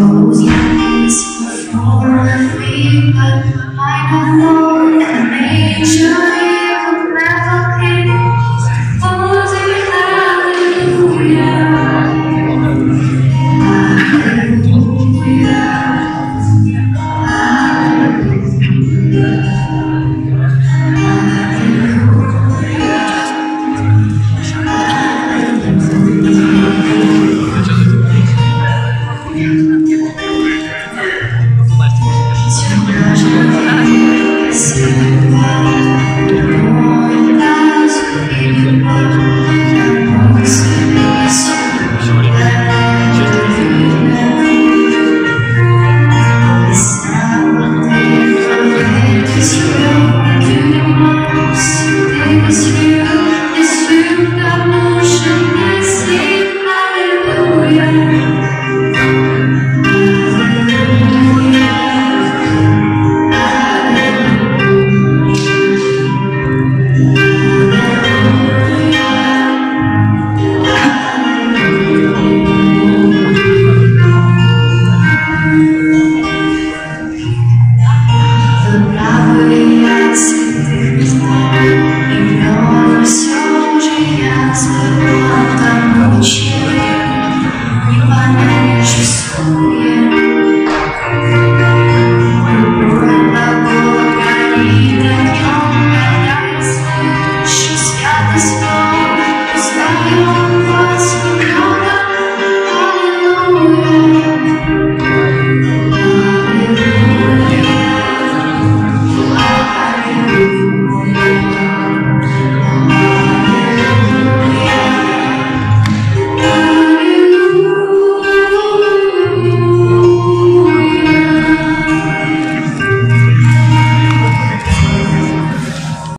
Those lines were falling, but I don't know.